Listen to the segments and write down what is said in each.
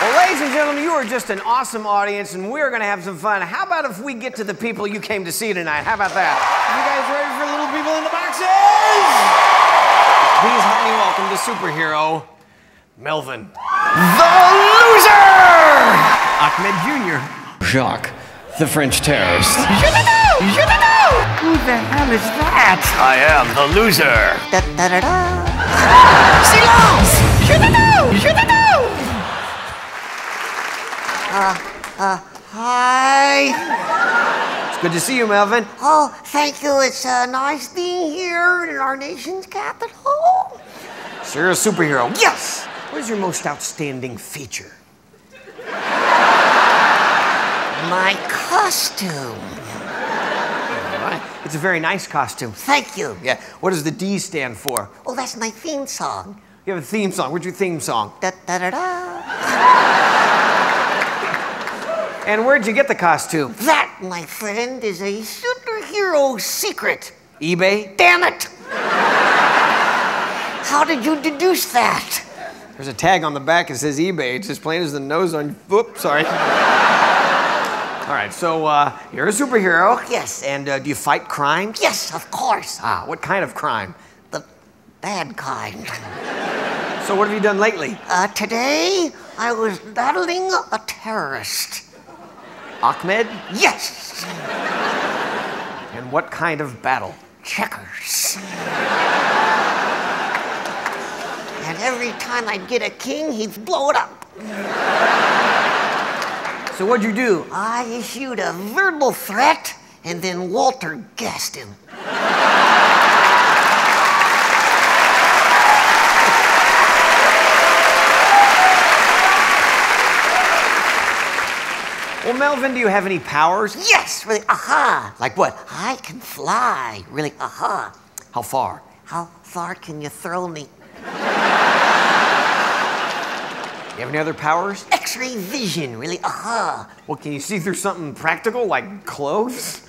Well, ladies and gentlemen, you are just an awesome audience, and we're going to have some fun. How about if we get to the people you came to see tonight? How about that? You guys ready for Little People in the Boxes? Please help me welcome the superhero, Melvin. The loser! Achmed Jr. Jacques, the French terrorist. Who the hell is that? I am the loser. Da da da da. Silence! Hi. It's good to see you, Melvin. Oh, thank you. It's nice being here in our nation's capital. So you're a superhero. Yes! What is your most outstanding feature? My costume. It's a very nice costume. Thank you. Yeah. What does the D stand for? Oh, that's my theme song. You have a theme song. What's your theme song? Da da da da. And where'd you get the costume? That, my friend, is a superhero secret. eBay? Damn it! How did you deduce that? There's a tag on the back that says eBay. It's as plain as the nose on. Oops, sorry. All right, so you're a superhero. Yes. And do you fight crime? Yes, of course. Ah, what kind of crime? The bad kind. So what have you done lately? Today, I was battling a terrorist. Achmed? Yes. And what kind of battle? Checkers. And every time I'd get a king, he'd blow it up. So what'd you do? I issued a verbal threat, and then Walter gassed him. Well, Melvin, do you have any powers? Yes, really, aha. Like what? I can fly, really, aha. How far? How far can you throw me? You have any other powers? X-ray vision, really, aha. Well, can you see through something practical, like clothes?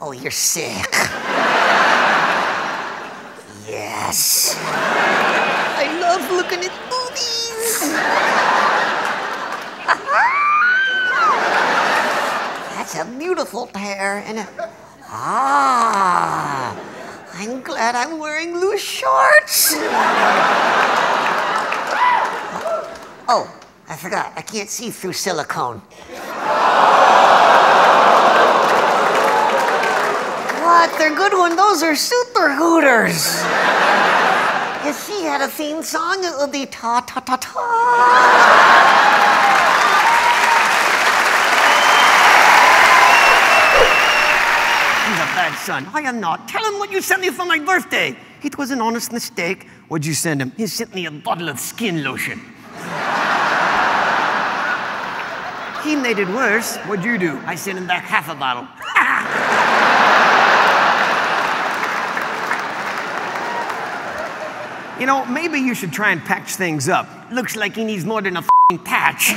Oh, you're sick. Yes. I love looking at boobies. That's a beautiful pair, and a... Ah! I'm glad I'm wearing loose shorts. Oh, I forgot. I can't see through silicone. What? They're good when those are super hooters. If she had a theme song, it would be ta ta ta ta. He's a bad son. I am not. Tell him what you sent me for my birthday. It was an honest mistake. What'd you send him? He sent me a bottle of skin lotion. He made it worse. What'd you do? I sent him back half a bottle. You know, maybe you should try and patch things up. Looks like he needs more than a f***ing patch.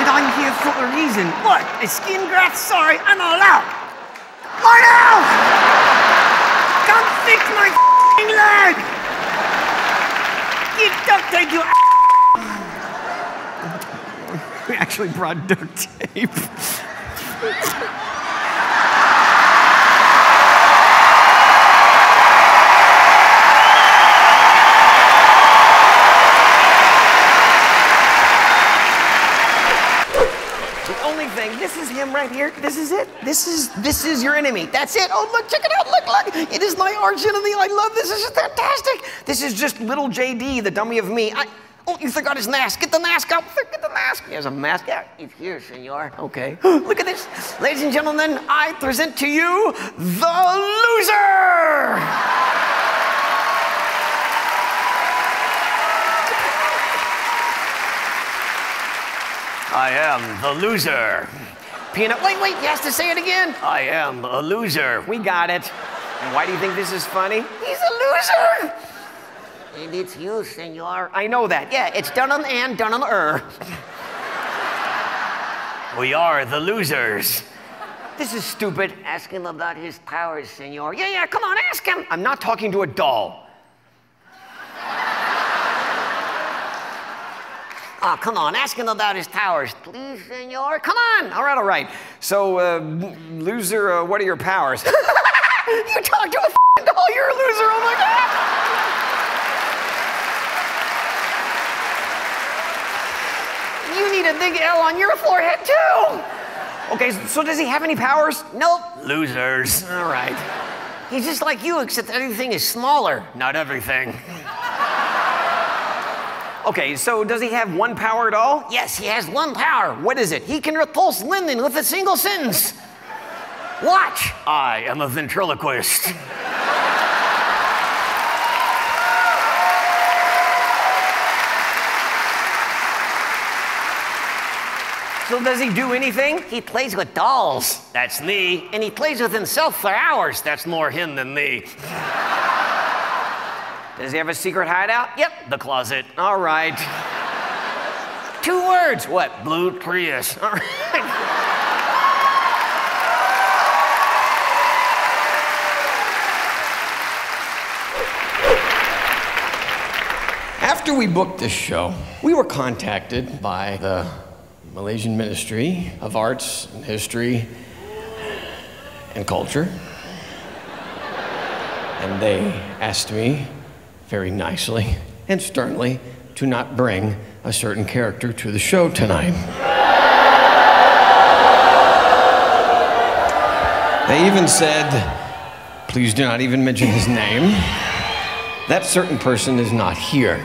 And I'm here for a reason. What? A skin graft? Sorry, I'm all out. All out! Come fix my f***ing leg! Get duct tape, you a**. We actually brought duct tape. The only thing, this is him right here. This is it. This is your enemy. That's it. Oh, look, check it out. Look, look. It is my arch enemy. I love this. This is fantastic. This is just little JD, the dummy of me. Oh, you forgot his mask. Get the mask out. Get the mask. He has a mask. Yeah, it's here, senor. Okay. Look at this. Ladies and gentlemen, I present to you the loser. I am the loser. Peanut, wait, he has to say it again. I am a loser. We got it. And why do you think this is funny? He's a loser. And it's you, senor. I know that. Yeah, it's Dunham and Dunham-er. We are the losers. This is stupid. Ask him about his powers, senor. Yeah, come on, ask him. I'm not talking to a doll. Oh, come on, ask him about his towers, please, senor. Come on. All right, all right. So, loser, what are your powers? You talk to a f***ing doll, you're a loser, oh my God. You need a big L on your forehead, too. Okay, so does he have any powers? Nope. Losers. All right. He's just like you, except everything is smaller. Not everything. Okay, so does he have one power at all? Yes, he has one power. What is it? He can repulse Linden with a single sentence. Watch. I am a ventriloquist. So does he do anything? He plays with dolls. That's me. And he plays with himself for hours. That's more him than me. Does he have a secret hideout? Yep, the closet. All right. 2 words. What? Blue Prius. All right. After we booked this show, we were contacted by the Malaysian Ministry of Arts and History and Culture. And they asked me very nicely and sternly to not bring a certain character to the show tonight. They even said, please do not even mention his name. That certain person is not here.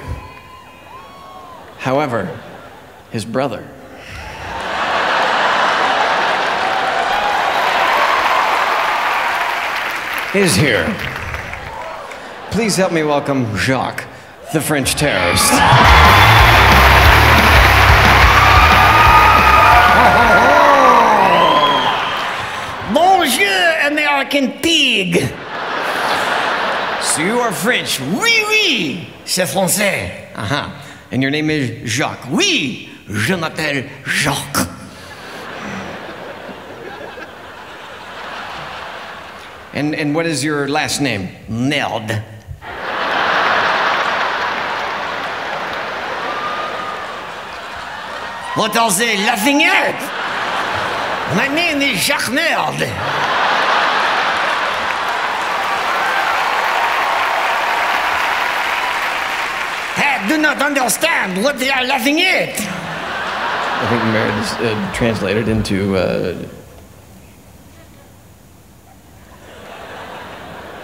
However, his brother. Is here. Please help me welcome Jacques, the French terrorist. Bonjour, American pig. So you are French. Oui, oui, c'est français. Uh-huh. And your name is Jacques. Oui, je m'appelle Jacques. And what is your last name? Meld. What are they laughing at? My name is Jacques Meld. I do not understand what they are laughing at. I think marriage is translated into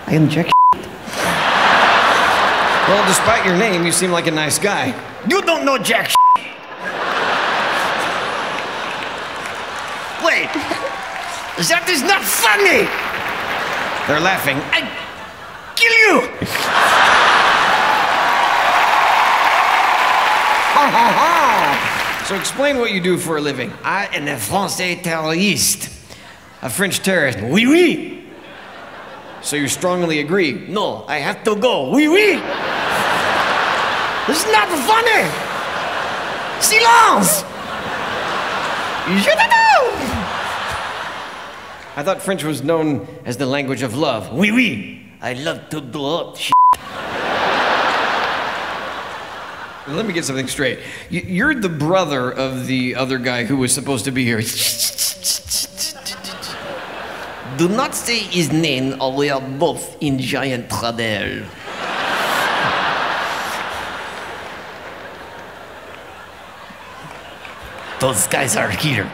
I am Jack. Well, despite your name, you seem like a nice guy. You don't know Jack. Wait, that is not funny. They're laughing. I kill you. Ha ha ha! So explain what you do for a living. I am a Français terroriste, a French terrorist. Oui, oui. So you strongly agree? No, I have to go. Oui, oui! This is not funny! Silence! I thought French was known as the language of love. Oui, oui! I love to blow up shit. Let me get something straight. You're the brother of the other guy who was supposed to be here. Do not say his name, or we are both in giant trouble. Those guys are here.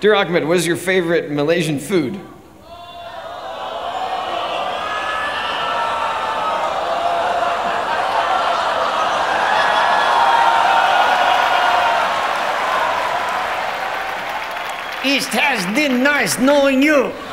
Dear Achmed, what is your favorite Malaysian food? It has been nice knowing you.